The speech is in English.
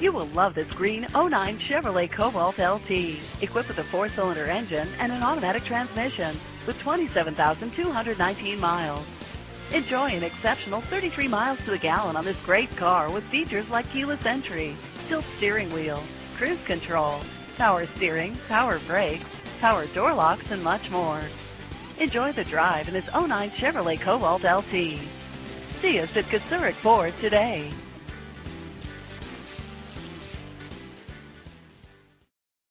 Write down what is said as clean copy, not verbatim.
You will love this green 09 Chevrolet Cobalt LT, equipped with a 4-cylinder engine and an automatic transmission with 27,219 miles. Enjoy an exceptional 33 miles to the gallon on this great car with features like keyless entry, tilt steering wheel, cruise control, power steering, power brakes, power door locks, and much more. Enjoy the drive in this 09 Chevrolet Cobalt LT. See us at Kocourek Ford today.